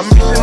I'm